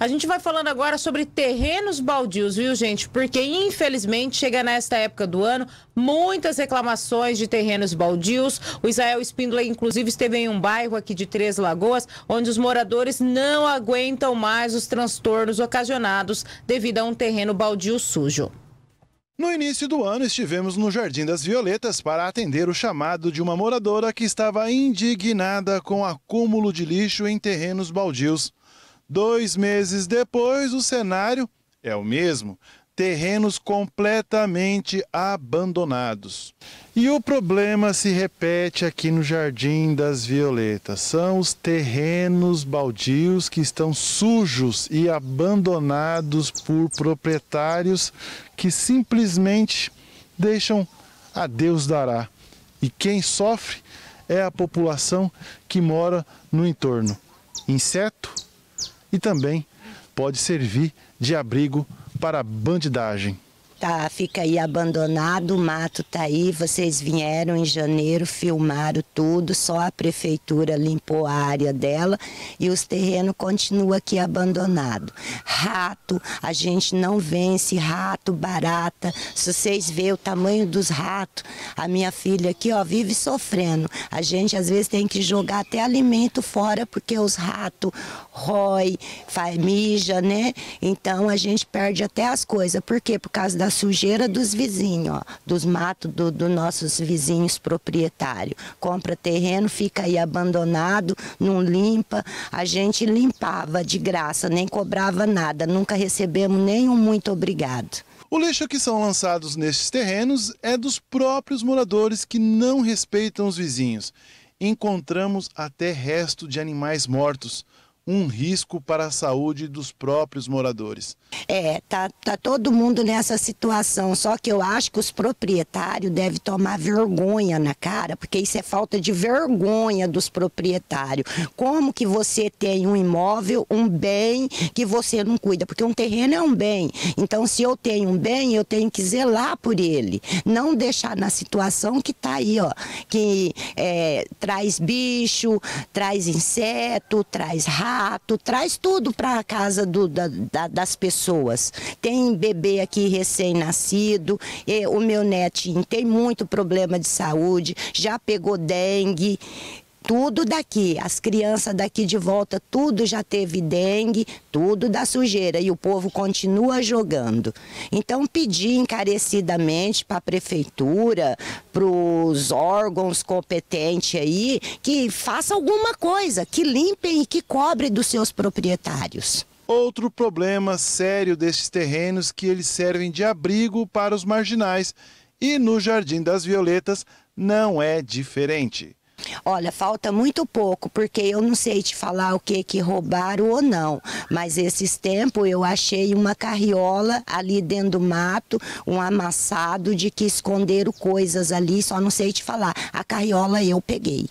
A gente vai falando agora sobre terrenos baldios, viu, gente? Porque, infelizmente, chega nesta época do ano muitas reclamações de terrenos baldios. O Israel Spindler, inclusive, esteve em um bairro aqui de Três Lagoas, onde os moradores não aguentam mais os transtornos ocasionados devido a um terreno baldio sujo. No início do ano, estivemos no Jardim das Violetas para atender o chamado de uma moradora que estava indignada com o acúmulo de lixo em terrenos baldios. 2 meses depois, o cenário é o mesmo. Terrenos completamente abandonados. E o problema se repete aqui no Jardim das Violetas. São os terrenos baldios que estão sujos e abandonados por proprietários que simplesmente deixam a Deus dará. E quem sofre é a população que mora no entorno. Inseto e também pode servir de abrigo para a bandidagem. Tá, fica aí abandonado, o mato tá aí, vocês vieram em janeiro, filmaram tudo, só a prefeitura limpou a área dela e os terrenos continuam aqui abandonados. Rato, a gente não vence, rato, barata, se vocês verem o tamanho dos ratos, a minha filha aqui, ó, vive sofrendo. A gente às vezes tem que jogar até alimento fora porque os ratos rói, mija, né? Então a gente perde até as coisas. Por quê? Por causa da sujeira dos vizinhos, ó, dos matos dos nossos vizinhos proprietários. Compra terreno, fica aí abandonado, não limpa. A gente limpava de graça, nem cobrava nada, nunca recebemos nenhum muito obrigado. O lixo que são lançados nestes terrenos é dos próprios moradores que não respeitam os vizinhos. Encontramos até resto de animais mortos. Um risco para a saúde dos próprios moradores. Tá todo mundo nessa situação, só que eu acho que os proprietários devem tomar vergonha na cara, porque isso é falta de vergonha dos proprietários. Como que você tem um imóvel, um bem, que você não cuida? Porque um terreno é um bem, então se eu tenho um bem, eu tenho que zelar por ele, não deixar na situação que tá aí, ó, que traz bicho, traz inseto, traz rato, traz tudo para a casa das pessoas. Tem bebê aqui recém-nascido, o meu netinho tem muito problema de saúde, já pegou dengue, tudo daqui, as crianças daqui de volta, tudo já teve dengue, tudo da sujeira e o povo continua jogando. Então pedi encarecidamente para a prefeitura, para os órgãos competentes aí, que faça alguma coisa, que limpem e que cobrem dos seus proprietários. Outro problema sério destes terrenos que eles servem de abrigo para os marginais e no Jardim das Violetas não é diferente. Olha, falta muito pouco, porque eu não sei te falar o que roubaram ou não, mas esses tempos eu achei uma carriola ali dentro do mato, um amassado de que esconderam coisas ali, só não sei te falar, a carriola eu peguei.